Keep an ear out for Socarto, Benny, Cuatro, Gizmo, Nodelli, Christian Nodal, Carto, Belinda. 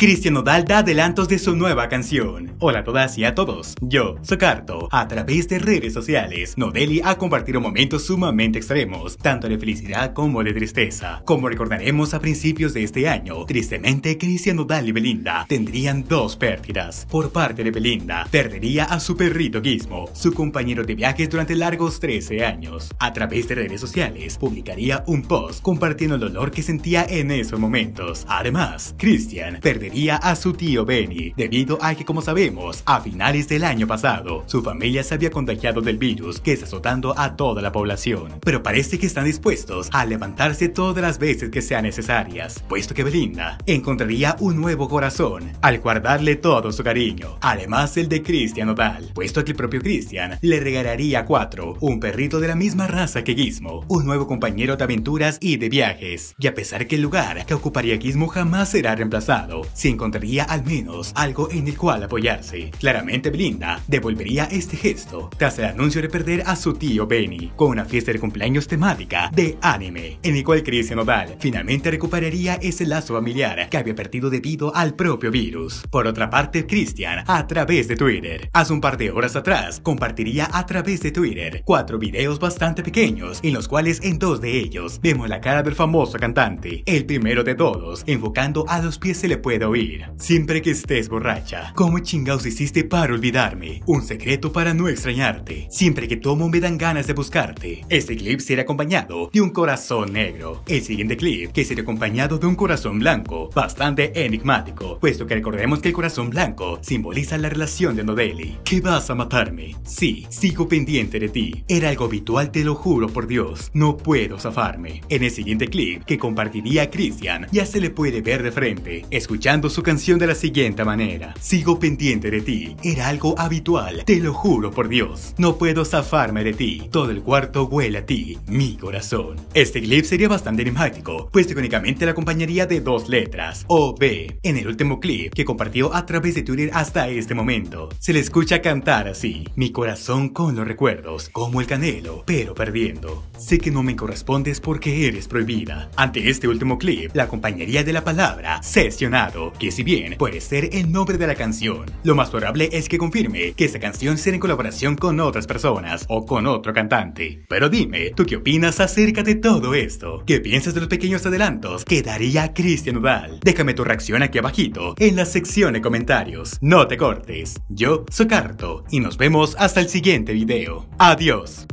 Christian Nodal da adelantos de su nueva canción. Hola a todas y a todos, yo, Socarto. A través de redes sociales, Nodelli ha compartido momentos sumamente extremos, tanto de felicidad como de tristeza. Como recordaremos a principios de este año, tristemente Christian Nodal y Belinda tendrían dos pérdidas. Por parte de Belinda, perdería a su perrito Gizmo, su compañero de viajes durante largos 13 años. A través de redes sociales, publicaría un post compartiendo el dolor que sentía en esos momentos. Además, Christian perdería a su tío Benny, debido a que, como sabemos, a finales del año pasado, su familia se había contagiado del virus que está azotando a toda la población. Pero parece que están dispuestos a levantarse todas las veces que sean necesarias, puesto que Belinda encontraría un nuevo corazón al guardarle todo su cariño, además el de Christian Nodal, puesto que el propio Christian le regalaría a Cuatro, un perrito de la misma raza que Gizmo, un nuevo compañero de aventuras y de viajes. Y a pesar que el lugar que ocuparía Gizmo jamás será reemplazado, se encontraría al menos algo en el cual apoyarse. Claramente Belinda devolvería este gesto tras el anuncio de perder a su tío Benny, con una fiesta de cumpleaños temática de anime, en el cual Christian Nodal finalmente recuperaría ese lazo familiar que había perdido debido al propio virus. Por otra parte, Christian, a través de Twitter, hace un par de horas atrás, compartiría a través de Twitter 4 videos bastante pequeños, en los cuales en 2 de ellos vemos la cara del famoso cantante. El primero de todos, enfocando a los pies, se le puede oír: siempre que estés borracha, ¿cómo chingados hiciste para olvidarme? Un secreto para no extrañarte. Siempre que tomo me dan ganas de buscarte. Este clip será acompañado de un corazón negro. El siguiente clip, que será acompañado de un corazón blanco, bastante enigmático, puesto que recordemos que el corazón blanco simboliza la relación de Nodelli. ¿Qué vas a matarme? Sí, sigo pendiente de ti. Era algo habitual, te lo juro por Dios. No puedo zafarme. En el siguiente clip, que compartiría Christian, ya se le puede ver de frente, escuchando su canción de la siguiente manera: sigo pendiente de ti. Era algo habitual, te lo juro por Dios. No puedo zafarme de ti. Todo el cuarto huele a ti, mi corazón. Este clip sería bastante enigmático, pues únicamente la acompañaría de 2 letras, O, B. En el último clip, que compartió a través de Twitter hasta este momento, se le escucha cantar así: mi corazón con los recuerdos, como el Canelo, pero perdiendo. Sé que no me correspondes porque eres prohibida. Ante este último clip, la acompañaría de la palabra sesionado, que si bien puede ser el nombre de la canción, lo más probable es que confirme que esta canción será en colaboración con otras personas o con otro cantante. Pero dime, ¿tú qué opinas acerca de todo esto? ¿Qué piensas de los pequeños adelantos que daría Christian Nodal? Déjame tu reacción aquí abajito en la sección de comentarios. No te cortes. Yo soy Carto y nos vemos hasta el siguiente video. Adiós.